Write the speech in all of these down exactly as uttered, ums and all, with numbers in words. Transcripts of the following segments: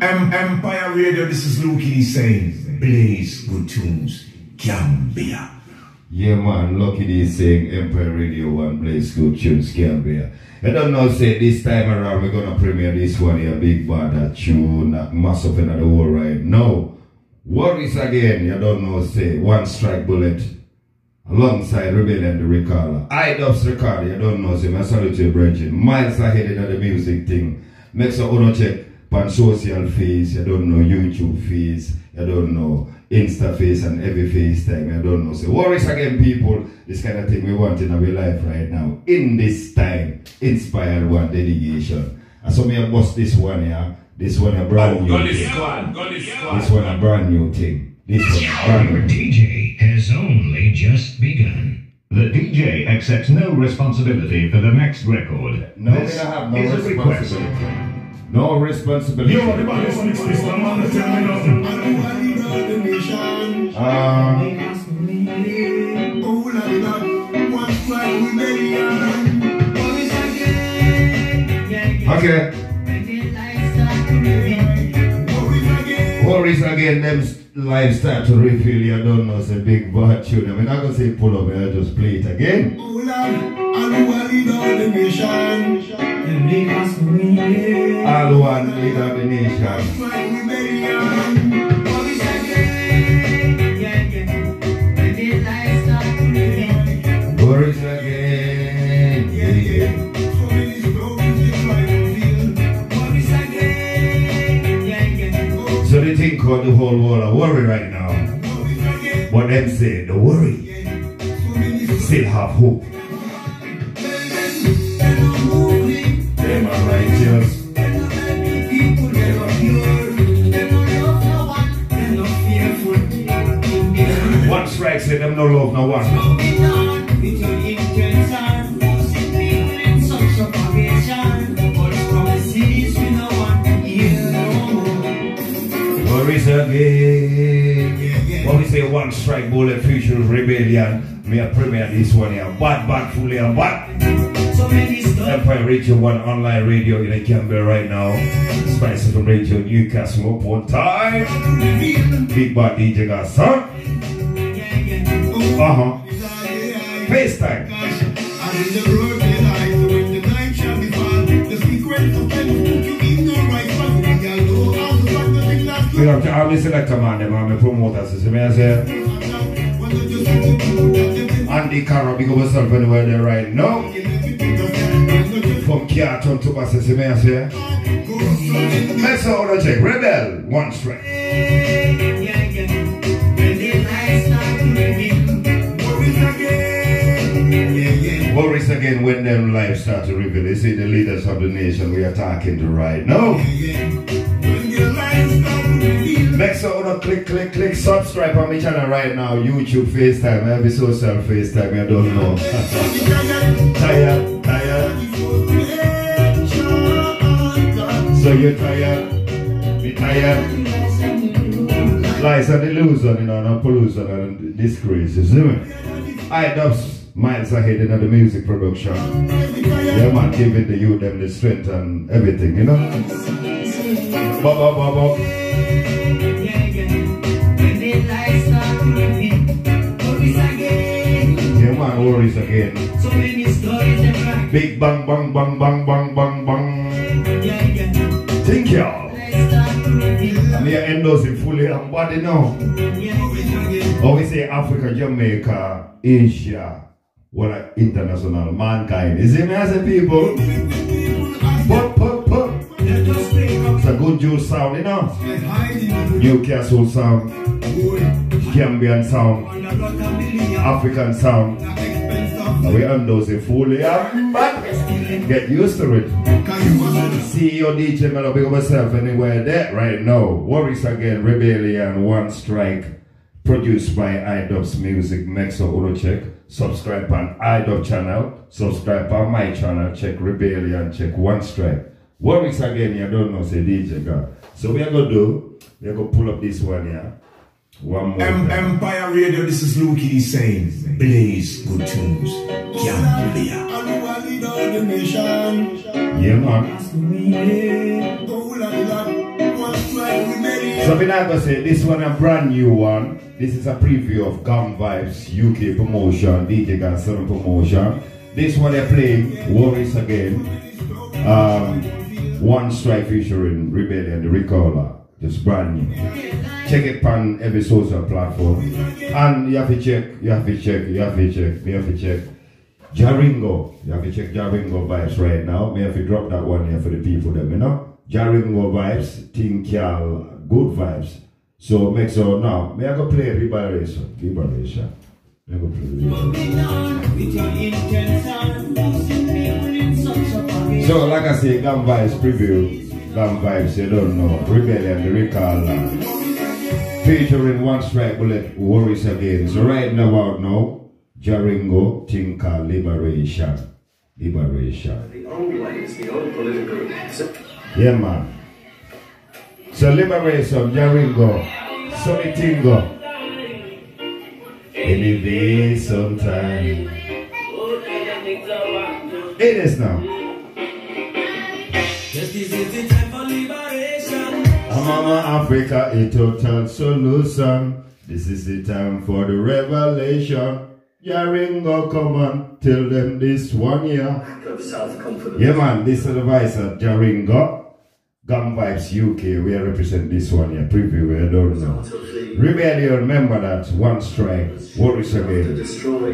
Um, Empire Radio, this is Lucky D. saying, "Blaze good tunes, Gambia." Yeah, man, Lucky D. saying, "Empire Radio one, Blaze good tunes, Gambia." I don't know, say this time around we're gonna premiere this one here, big bad that tune, that massive in the world right now. Worries again, you don't know, say One Strike Bullet, alongside Rebellion the Riccardo. Idubs Riccardo, you don't know, say my salute to your brethren. Miles ahead of the music thing. Make sure you check on social feeds, you don't know, YouTube feeds, you don't know, Insta feeds and every feeds time, you don't know. So worries again, people, this kind of thing we want in our life right now. In this time, inspired one dedication. And so me I bust this one here, this one a brand new thing. This one a brand new thing. This one a brand new thing. D J has only just begun. The D J accepts no responsibility for the next record. No, this we don't have no responsibility. No responsibility. Yo, the body six, six, the man that tell me nothing. Um, okay. Worries again, them lives start to refill. You don't know, it's a big bad tune. I mean, I can say pull up, I just play it again. All one leader the nation. Worries again. Yeah, yeah. Called the whole world a worry right now, but them say the worry still have hope. Them are righteous, them are pure. One Strike say them no love no one. Worries again. What we say, One Strike Bullet, Future Rebellion. We are premiere this one here. Bad, bad, fully, and bad. So many stuff. Empire Radio one online radio in the Gambia right now. Spice from Radio Newcastle, up one time. Big bad D J Ganson. Uh huh. FaceTime. We have to always select a man, the promoters, you see me, I say. Andy Carroll, big up yourself anywhere there right now. From Kiaton to us, you see me, I say. Let's all the check, Rebel, One Strike. Worries again when them lives start to reveal. You see the leaders of the nation we are talking to right now. Make sure you click, click, click, subscribe on my channel right now. YouTube, FaceTime, every social FaceTime, I don't know. Tired, tired. So you're tired, be tired. Lies and illusion, you know, no pollution and disgrace, you see me? Idubs, Miles ahead in the music production. Yeah, man, giving the youth them the strength and everything, you know? Bop, bop, bop, bop. Yeah, man, worries again. So many stories. Big bang, bang, bang, bang, bang, bang, bang. Think y'all. And we are endorsing fully and body now. Oh, we say Africa, Jamaica, Asia. What an international mankind. You see me as a people? Pop, pop, pop. It's a good Jew sound, you know? Newcastle sound, Gambian sound, African sound. We endorsing fully, but get used to it. See your D J Melo, big up yourself anywhere there right now. Worries again, Rebellion, One Strike, produced by Idubs Music. Make sure you check. Subscribe on Idubs channel. Subscribe on my channel. Check Rebellion. Check One Strike. Worries again, you don't know, say D J God. So we are going to do, we are going to pull up this one here. One more M time. Empire Radio, this is Lucky D. saying, "Blaze good tunes, Gambia." Yeah, man. So we're not gonna say this one a brand new one. This is a preview of Gam Vibes U K promotion, D J Ganson promotion. This one they're playing Worries Again. Um, OneStrike featuring Rebellion, the Riccardo. Just brand new. Check it on every social platform. And you have to check, you have to check, you have to check, you have to check. Jah Ringo. You have to check Jah Ringo Vibes right now. We have to drop that one here for the people that we know. Jah Ringo Vibes, think y'all good vibes. So make sure now, may I go play Liberation? Liberation. May I go play. So like I say, Gam Vibes preview. Gam Vibes, you don't know. Rebellion, the Recall. Featuring OneStrike Bullet, Worries Again. So right now, out now, Jah Ringo, Tinker, Liberation. Liberation. The only way is the old political group. Yeah, man. So Liberation, Jah Ringo, Sonny Tingo. Any day, sometime. It is now. This is the time for liberation. Mama Africa, a total solution. This is the time for the revelation. Jah Ringo, come on, tell them this one year. Yeah, man, this is the voice of Jah Ringo. Gam Vibes U K, we represent this one year. Preview, we don't know. Rebellion, remember that. One strike, Worries Again.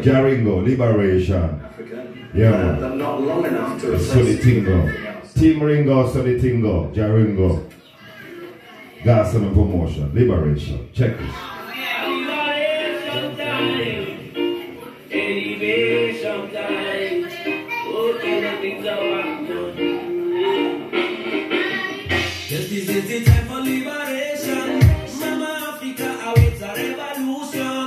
Jah Ringo, liberation. Africa. Yeah, man. I'm not long enough to tingle. Team Ringo, Sonny Tingo, Jah Ringo, Ganson and promotion, liberation. Check this. This is the time for liberation. Mama Africa awaits a revolution.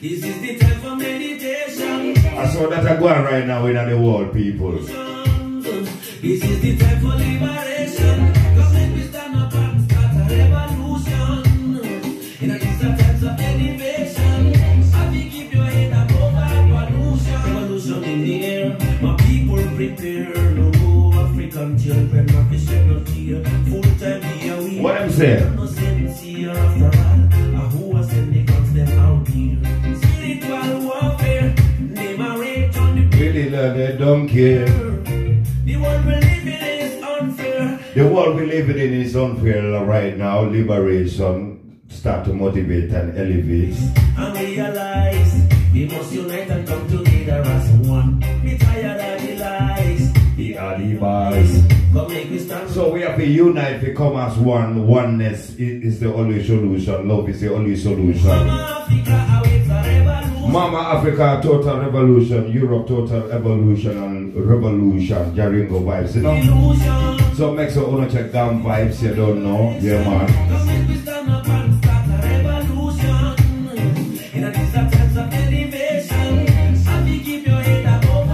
This is the time for meditation. I saw that I go on right now in the world, people. This is the time for liberation. Come let me stand up and start a revolution. In a distant times of elevation, I think keep your head above our pollution. Revolution in the air, my people prepare. No more African children, my vision of fear. Full time here we what I'm saying. No sense here after all. I who was in the guns them out here. Spiritual warfare, name a rage on the people. Really, no, they don't care. The world we live in is unfair right now. Liberation, start to motivate and elevate. And realize we must unite and come together as one. We tired of the lies, the alibis. Come make me stand. So we have to unite, we come as one. Oneness is the only solution. Love is the only solution. Mama Africa awaits a revolution. Mama Africa, total revolution. Europe, total evolution and revolution. Jah Ringo Vibes, you know? So make sure you check down vibes, you don't know. Yeah, man.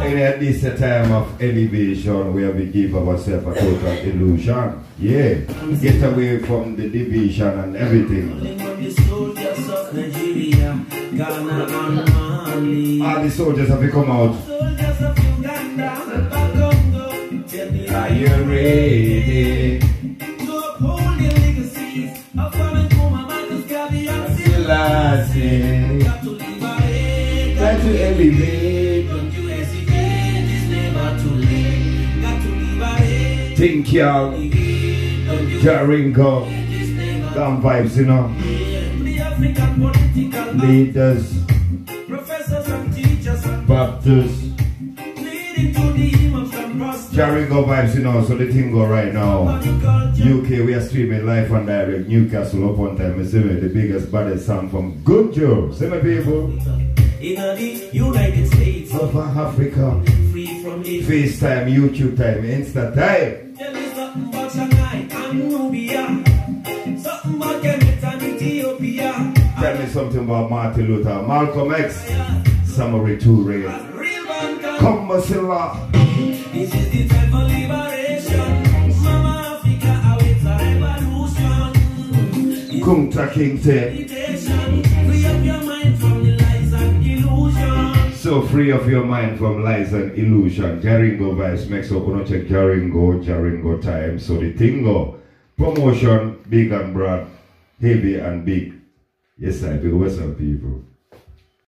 And at this time of elevation, where we give ourselves a total illusion. Yeah. Get away from the division and everything. All the soldiers have come out. Are you ready to uphold the legacies of women who my mother's guardians? Still lasting. Got to liberate. Got to elevate. Don't you hesitate. It's never too late. Got to liberate. Think y'all. Jah Ringo. Gam Vibes, you know. The African political leaders, professors and teachers and Baptists. Leading to the Jah Ringo Vibes, you know, so the thing go right now. U K, we are streaming live and direct. Newcastle, up on time. We see the biggest, baddest song from Good Job. See my people. In the United States of Africa. Free from it. FaceTime, YouTube time, Insta time. There is something about Shanghai and Nubia. Something about Kenneth and Ethiopia. Tell me something about Martin Luther, Malcolm X, Samurai Touré. Come, Marcella. This is the time for liberation. Mama Africa awaits a revolution. Kunta Kinte. Free up your mind from the lies and illusion. So free up your mind from lies and illusion. Jah Ringo Vibes makes up. We're gonna check Jah Ringo, Jah Ringo time. So the thing go. Promotion big and broad. heavy and big. Yes, sir, to the Western people.